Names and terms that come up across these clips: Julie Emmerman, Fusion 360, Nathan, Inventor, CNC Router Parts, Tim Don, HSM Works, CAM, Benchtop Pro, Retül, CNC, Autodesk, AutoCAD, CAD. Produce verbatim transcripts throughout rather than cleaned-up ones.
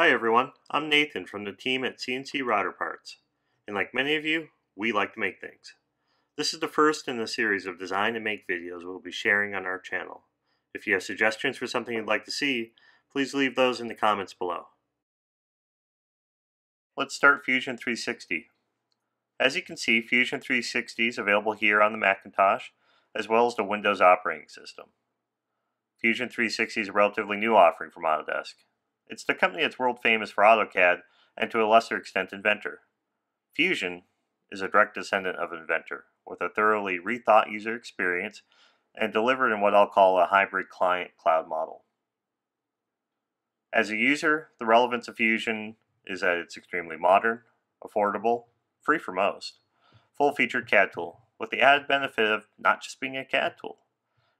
Hi everyone, I'm Nathan from the team at C N C Router Parts, and like many of you, we like to make things. This is the first in the series of design and make videos we'll be sharing on our channel. If you have suggestions for something you'd like to see, please leave those in the comments below. Let's start Fusion three sixty. As you can see, Fusion three sixty is available here on the Macintosh, as well as the Windows operating system. Fusion three sixty is a relatively new offering from Autodesk. It's the company that's world famous for AutoCAD and to a lesser extent Inventor. Fusion is a direct descendant of Inventor with a thoroughly rethought user experience and delivered in what I'll call a hybrid client cloud model. As a user, the relevance of Fusion is that it's extremely modern, affordable, free for most, full-featured C A D tool with the added benefit of not just being a C A D tool.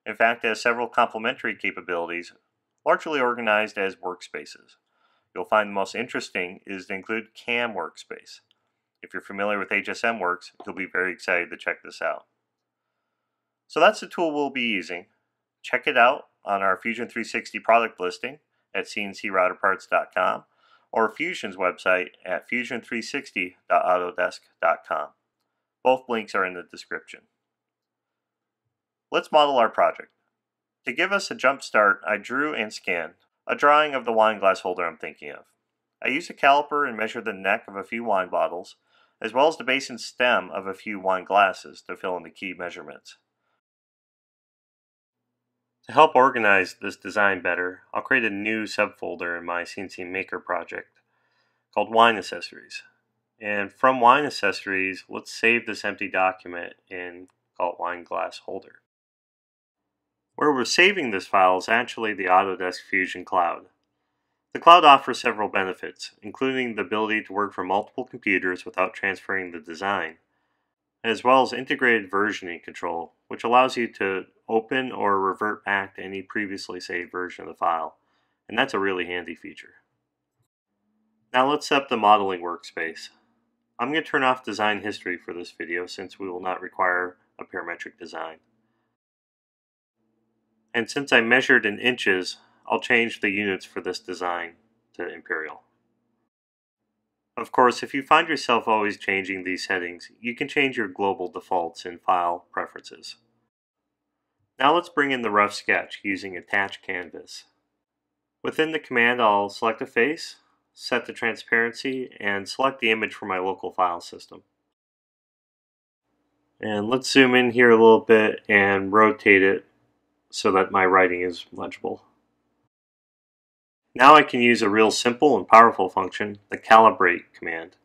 In fact, it has several complementary capabilities largely organized as workspaces. You'll find the most interesting is to include C A M workspace. If you're familiar with H S M Works, you'll be very excited to check this out. So that's the tool we'll be using. Check it out on our Fusion three sixty product listing at C N C router parts dot com or Fusion's website at fusion three sixty dot autodesk dot com. Both links are in the description. Let's model our project. To give us a jump start, I drew and scanned a drawing of the wine glass holder I'm thinking of. I used a caliper and measured the neck of a few wine bottles, as well as the base and stem of a few wine glasses to fill in the key measurements. To help organize this design better, I'll create a new subfolder in my C N C Maker project called Wine Accessories. And from Wine Accessories, let's save this empty document and call it Wine Glass Holder. Where we're saving this file is actually the Autodesk Fusion Cloud. The cloud offers several benefits, including the ability to work from multiple computers without transferring the design, as well as integrated versioning control, which allows you to open or revert back to any previously saved version of the file, and that's a really handy feature. Now let's set up the modeling workspace. I'm going to turn off design history for this video since we will not require a parametric design. And since I measured in inches, I'll change the units for this design to imperial. Of course, if you find yourself always changing these settings, you can change your global defaults in File, Preferences. Now let's bring in the rough sketch using Attach Canvas. Within the command, I'll select a face, set the transparency, and select the image from my local file system. And let's zoom in here a little bit and rotate it so that my writing is legible. Now I can use a real simple and powerful function, the calibrate command.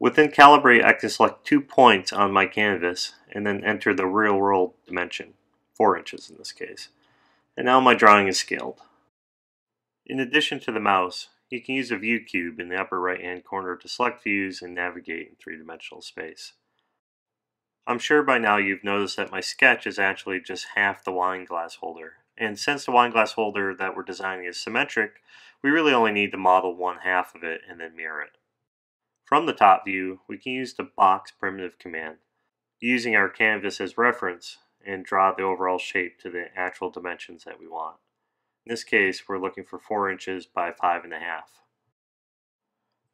Within calibrate, I can select two points on my canvas and then enter the real world dimension, four inches in this case. And now my drawing is scaled. In addition to the mouse, you can use a view cube in the upper right hand corner to select views and navigate in three-dimensional space. I'm sure by now you've noticed that my sketch is actually just half the wine glass holder. And since the wine glass holder that we're designing is symmetric, we really only need to model one half of it and then mirror it. From the top view, we can use the box primitive command, using our canvas as reference, and draw the overall shape to the actual dimensions that we want. In this case, we're looking for four inches by five and a half.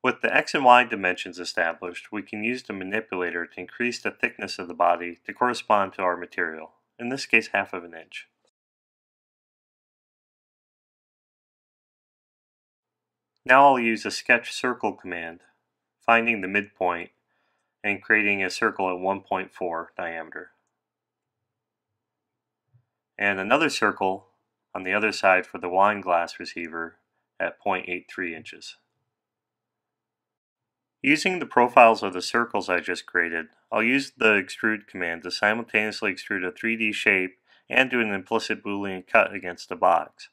With the X and Y dimensions established, we can use the manipulator to increase the thickness of the body to correspond to our material, in this case half of an inch. Now I'll use the sketch circle command, finding the midpoint and creating a circle at one point four diameter. And another circle on the other side for the wine glass receiver at zero point eight three inches. Using the profiles of the circles I just created, I'll use the extrude command to simultaneously extrude a three D shape and do an implicit Boolean cut against the box.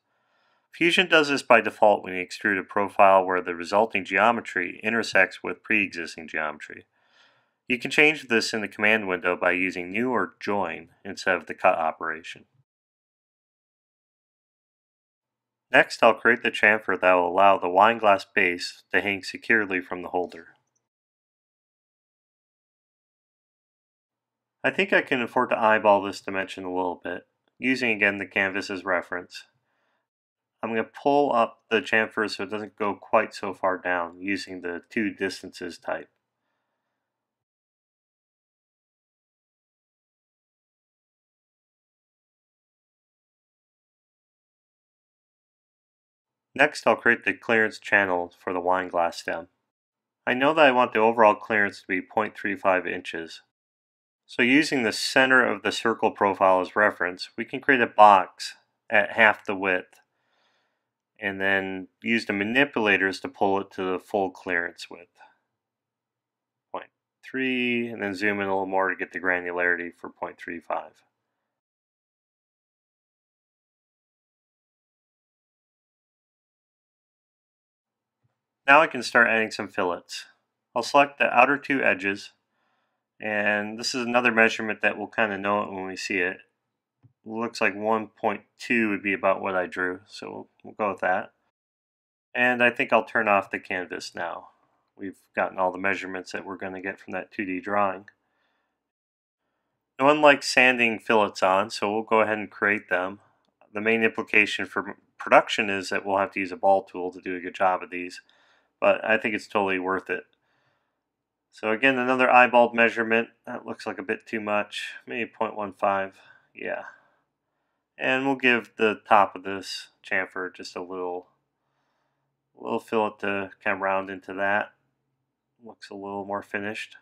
Fusion does this by default when you extrude a profile where the resulting geometry intersects with pre-existing geometry. You can change this in the command window by using new or join instead of the cut operation. Next, I'll create the chamfer that will allow the wine glass base to hang securely from the holder. I think I can afford to eyeball this dimension a little bit, using again the canvas as reference. I'm going to pull up the chamfer so it doesn't go quite so far down using the two distances type. Next, I'll create the clearance channel for the wine glass stem. I know that I want the overall clearance to be zero point three five inches. So using the center of the circle profile as reference, we can create a box at half the width and then use the manipulators to pull it to the full clearance width. zero point three, and then zoom in a little more to get the granularity for zero point three five. Now I can start adding some fillets. I'll select the outer two edges, and this is another measurement that we'll kind of know it when we see it. Looks like one point two would be about what I drew, so we'll go with that. And I think I'll turn off the canvas now. We've gotten all the measurements that we're going to get from that two D drawing. No one likes sanding fillets on, so we'll go ahead and create them. The main implication for production is that we'll have to use a ball tool to do a good job of these, but I think it's totally worth it. So again, another eyeballed measurement. That looks like a bit too much, maybe zero point one five, yeah. And we'll give the top of this chamfer just a little, little fillet to kind of round into that. Looks a little more finished.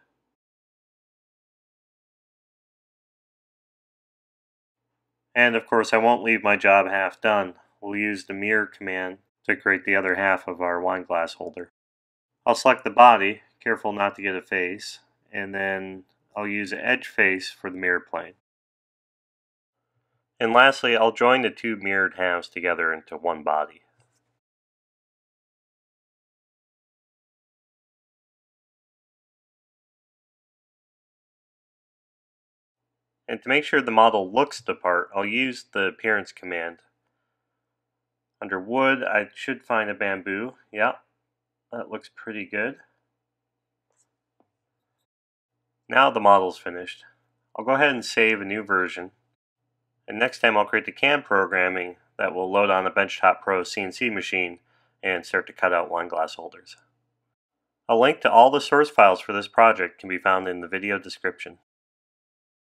And of course, I won't leave my job half done. We'll use the mirror command to create the other half of our wine glass holder. I'll select the body, careful not to get a face, and then I'll use an edge face for the mirror plane. And lastly, I'll join the two mirrored halves together into one body. And to make sure the model looks the part, I'll use the appearance command. Under wood, I should find a bamboo. Yep, that looks pretty good. Now the model's finished. I'll go ahead and save a new version. And next time I'll create the C A M programming that will load on a Benchtop Pro C N C machine and start to cut out wine glass holders. A link to all the source files for this project can be found in the video description.